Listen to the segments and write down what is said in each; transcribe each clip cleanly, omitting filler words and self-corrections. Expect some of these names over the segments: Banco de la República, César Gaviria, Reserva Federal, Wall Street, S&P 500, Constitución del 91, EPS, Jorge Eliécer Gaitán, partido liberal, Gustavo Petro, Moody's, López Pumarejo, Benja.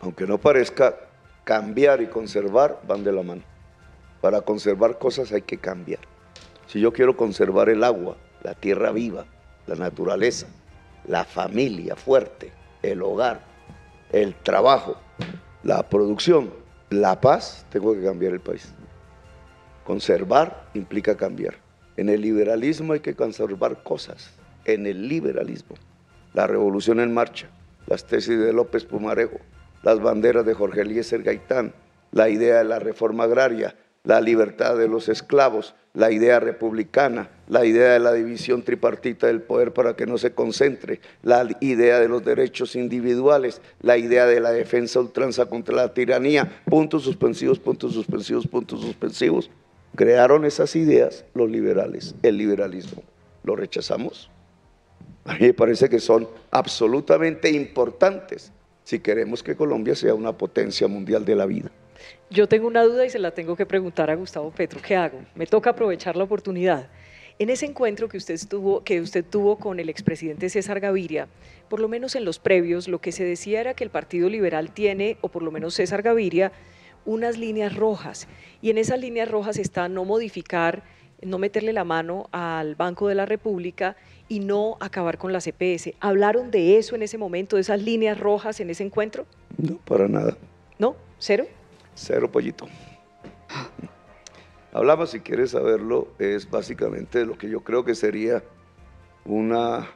Aunque no parezca, cambiar y conservar van de la mano. Para conservar cosas hay que cambiar. Si yo quiero conservar el agua, la tierra viva, la naturaleza, la familia fuerte, el hogar, el trabajo, la producción, la paz, tengo que cambiar el país. Conservar implica cambiar. En el liberalismo hay que conservar cosas, en el liberalismo. La revolución en marcha, las tesis de López Pumarejo, las banderas de Jorge Eliécer Gaitán, la idea de la reforma agraria, la libertad de los esclavos, la idea republicana, la idea de la división tripartita del poder para que no se concentre, la idea de los derechos individuales, la idea de la defensa ultranza contra la tiranía, puntos suspensivos, puntos suspensivos, puntos suspensivos. Crearon esas ideas los liberales, el liberalismo. ¿Lo rechazamos? A mí me parece que son absolutamente importantes si queremos que Colombia sea una potencia mundial de la vida. Yo tengo una duda y se la tengo que preguntar a Gustavo Petro. ¿Qué hago? Me toca aprovechar la oportunidad. En ese encuentro que usted tuvo con el expresidente César Gaviria, por lo menos en los previos, lo que se decía era que el Partido Liberal tiene, o por lo menos César Gaviria, unas líneas rojas. Y en esas líneas rojas está no modificar, no meterle la mano al Banco de la República y no acabar con las EPS. ¿Hablaron de eso en ese momento, de esas líneas rojas en ese encuentro? No, para nada. ¿No? ¿Cero? Cero, pollito. Hablamos, si quieres saberlo, es básicamente lo que yo creo que sería una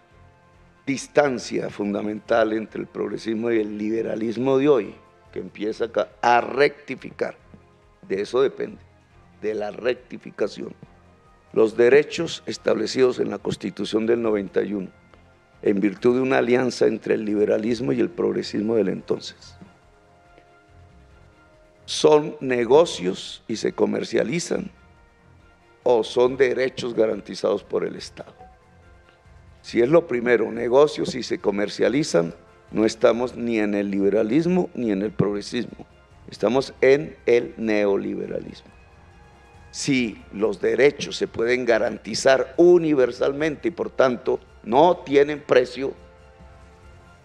distancia fundamental entre el progresismo y el liberalismo de hoy, que empieza acá a rectificar. De eso depende, de la rectificación. Los derechos establecidos en la Constitución del 91, en virtud de una alianza entre el liberalismo y el progresismo del entonces. ¿Son negocios y se comercializan o son derechos garantizados por el Estado? Si es lo primero, negocios y se comercializan, no estamos ni en el liberalismo ni en el progresismo, estamos en el neoliberalismo. Si los derechos se pueden garantizar universalmente y por tanto no tienen precio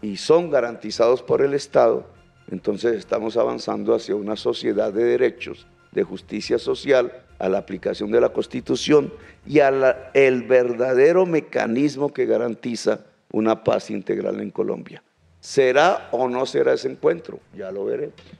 y son garantizados por el Estado, entonces estamos avanzando hacia una sociedad de derechos, de justicia social, a la aplicación de la Constitución y al verdadero mecanismo que garantiza una paz integral en Colombia. ¿Será o no será ese encuentro? Ya lo veremos.